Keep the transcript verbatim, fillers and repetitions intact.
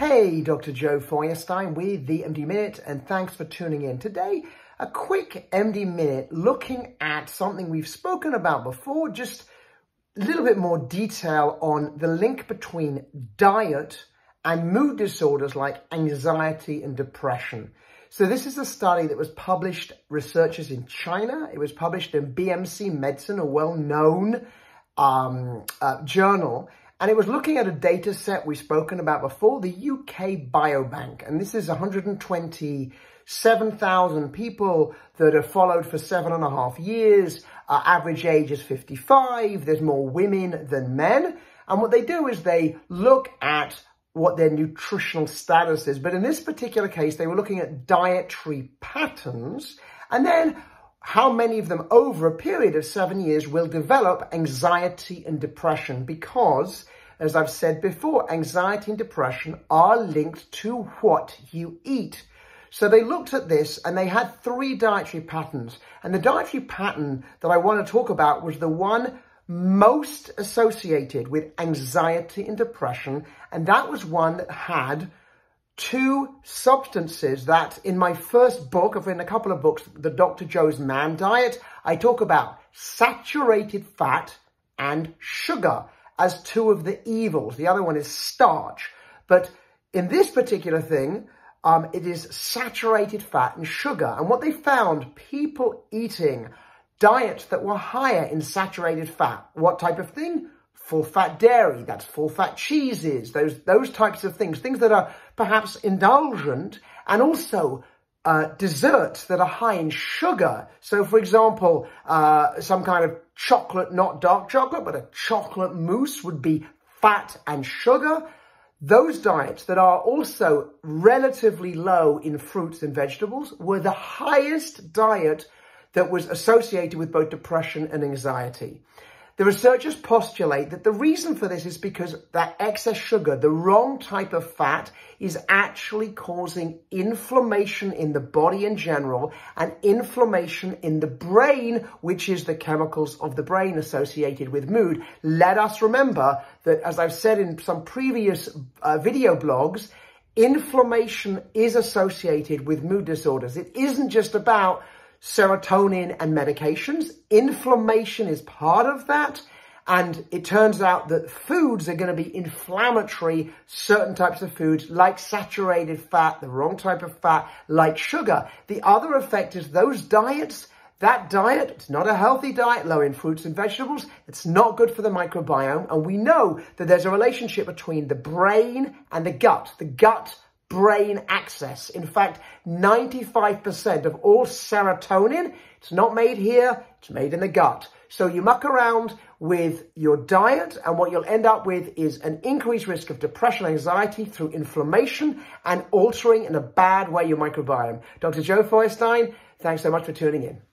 Hey, Doctor Joe Feuerstein with the M D Minute, and thanks for tuning in. Today, a quick M D Minute looking at something we've spoken about before, just a little bit more detail on the link between diet and mood disorders like anxiety and depression. So this is a study that was published by researchers in China. It was published in B M C Medicine, a well-known um, uh, journal. And it was looking at a data set we've spoken about before, the U K Biobank. And this is one hundred twenty-seven thousand people that are followed for seven and a half years. Our average age is fifty-five. There's more women than men. And what they do is they look at what their nutritional status is. But in this particular case, they were looking at dietary patterns. And then how many of them over a period of seven years will develop anxiety and depression, because, as I've said before, anxiety and depression are linked to what you eat. So they looked at this and they had three dietary patterns. And the dietary pattern that I want to talk about was the one most associated with anxiety and depression. And that was one that had two substances that in my first book, I've written a couple of books, the Doctor Joe's Man Diet, I talk about saturated fat and sugar as two of the evils. The other one is starch. But in this particular thing, um, it is saturated fat and sugar. And what they found, people eating diets that were higher in saturated fat. What type of thing? Full-fat dairy, that's full-fat cheeses, those, those types of things, things that are perhaps indulgent, and also uh, desserts that are high in sugar. So, for example, uh, some kind of chocolate, not dark chocolate, but a chocolate mousse would be fat and sugar. Those diets that are also relatively low in fruits and vegetables were the highest diet that was associated with both depression and anxiety. The researchers postulate that the reason for this is because that excess sugar, the wrong type of fat, is actually causing inflammation in the body in general and inflammation in the brain, which is the chemicals of the brain associated with mood. Let us remember that, as I've said in some previous uh, video blogs, inflammation is associated with mood disorders. It isn't just about serotonin and medications. Inflammation is part of that. And it turns out that foods are going to be inflammatory, certain types of foods like saturated fat, the wrong type of fat, like sugar. The other effect is those diets, that diet, it's not a healthy diet, low in fruits and vegetables. It's not good for the microbiome. And we know that there's a relationship between the brain and the gut, the gut brain access. In fact, ninety-five percent of all serotonin, it's not made here, it's made in the gut. So you muck around with your diet and what you'll end up with is an increased risk of depression, anxiety through inflammation and altering in a bad way your microbiome. Doctor Joe Feuerstein, thanks so much for tuning in.